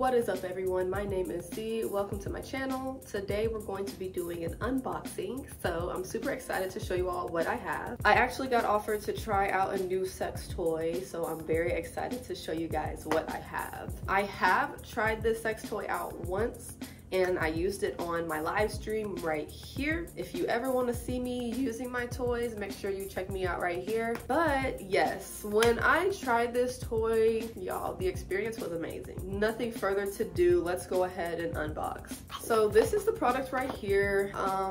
What is up, everyone? My name is Z. Welcome to my channel. Today we're going to be doing an unboxing, so I'm super excited to show you all what I have. I actually got offered to try out a new sex toy, so I'm very excited to show you guys what I have. I have tried this sex toy out once and I used it on my live stream right here. If you ever want to see me using my toys, make sure you check me out right here. But yes, when I tried this toy, y'all, the experience was amazing. Nothing further to do, let's go ahead and unbox. So this is the product right here.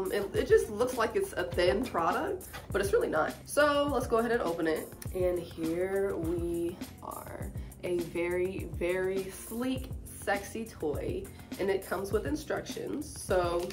It just looks like it's a thin product, but it's really not. So let's go ahead and open it. And here we are, a very, very sleek, sexy toy, and it comes with instructions. So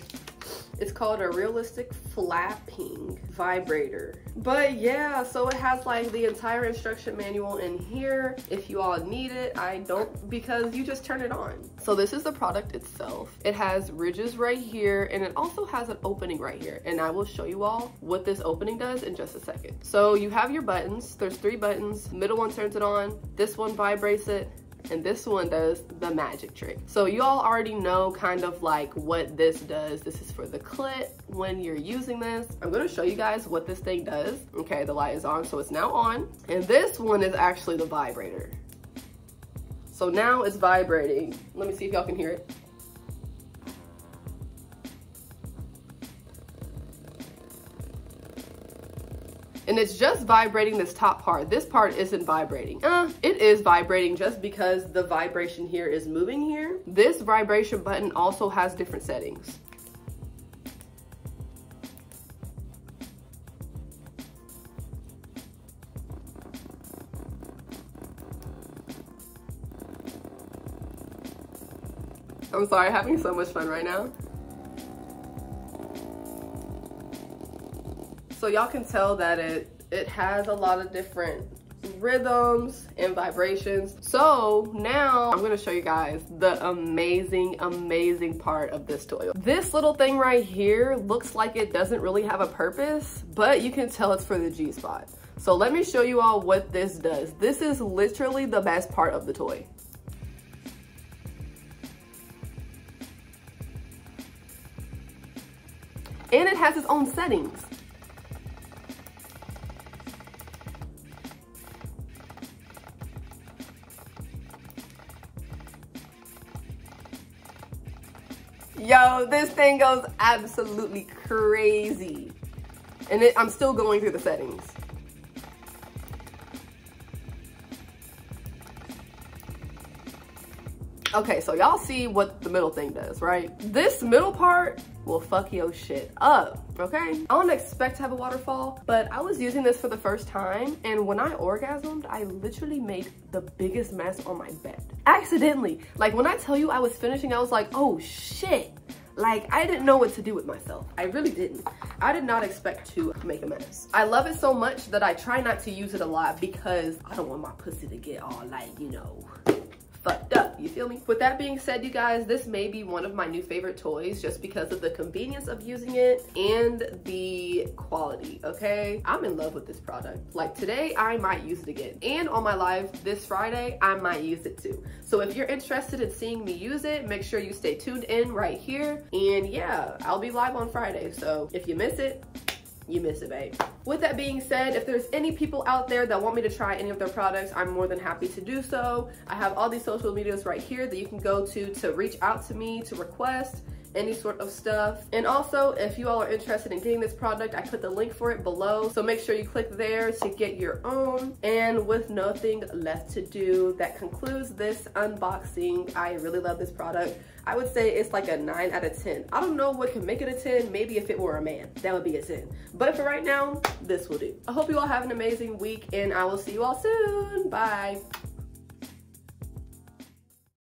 it's called a realistic flapping vibrator. But yeah, so it has like the entire instruction manual in here if you all need it. I don't, because you just turn it on. So this is the product itself. It has ridges right here, and it also has an opening right here, and I will show you all what this opening does in just a second. So you have your buttons. There's three buttons. Middle one turns it on, this one vibrates it, and this one does the magic trick. So you all already know kind of like what this does. This is for the clit when you're using this. I'm gonna show you guys what this thing does. Okay, the light is on, so it's now on. And this one is actually the vibrator. So now it's vibrating. Let me see if y'all can hear it. And it's just vibrating this top part. This part isn't vibrating. It is vibrating just because the vibration here is moving here. This vibration button also has different settings. I'm sorry, having so much fun right now. So y'all can tell that it has a lot of different rhythms and vibrations. So now I'm gonna show you guys the amazing part of this toy. This little thing right here looks like it doesn't really have a purpose, but you can tell it's for the G-spot. So let me show you all what this does. This is literally the best part of the toy. And it has its own settings. Yo, this thing goes absolutely crazy. And I'm still going through the settings. Okay, so y'all see what the middle thing does, right? This middle part will fuck your shit up, okay? I don't expect to have a waterfall, but I was using this for the first time, and when I orgasmed, I literally made the biggest mess on my bed. Accidentally. Like, when I tell you I was finishing, I was like, oh shit. Like, I didn't know what to do with myself. I really didn't. I did not expect to make a mess. I love it so much that I try not to use it a lot because I don't want my pussy to get all like, you know, fucked up, you feel me? With that being said, you guys, this may be one of my new favorite toys just because of the convenience of using it and the quality, okay? I'm in love with this product. Like, today, I might use it again. And on my live this Friday, I might use it too. So if you're interested in seeing me use it, make sure you stay tuned in right here. And yeah, I'll be live on Friday. So if you miss it, you miss it, babe. With that being said, if there's any people out there that want me to try any of their products, I'm more than happy to do so. I have all these social medias right here that you can go to reach out to me, to request any sort of stuff. And also, if you all are interested in getting this product, I put the link for it below. So make sure you click there to get your own. And with nothing left to do, that concludes this unboxing. I really love this product. I would say it's like a 9 out of 10. I don't know what can make it a 10. Maybe if it were a man, that would be a 10. But for right now, this will do. I hope you all have an amazing week, and I will see you all soon. Bye.